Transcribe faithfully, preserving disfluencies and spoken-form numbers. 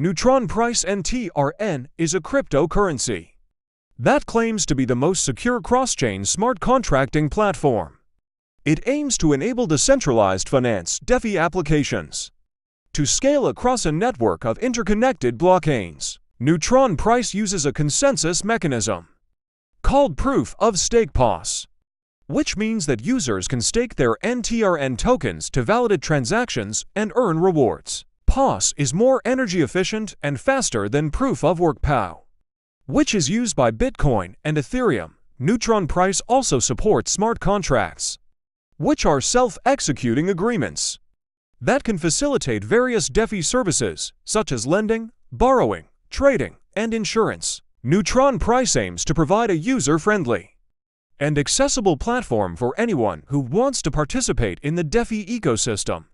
Neutron price N T R N is a cryptocurrency that claims to be the most secure cross-chain smart contracting platform. It aims to enable decentralized finance DeFi applications to scale across a network of interconnected blockchains. Neutron price uses a consensus mechanism called proof of stake P O S, which means that users can stake their N T R N tokens to validate transactions and earn rewards. P O S is more energy efficient and faster than proof of work P O W, which is used by Bitcoin and Ethereum. Neutron price also supports smart contracts, which are self-executing agreements that can facilitate various DeFi services, such as lending, borrowing, trading, and insurance. Neutron price aims to provide a user-friendly and accessible platform for anyone who wants to participate in the DeFi ecosystem.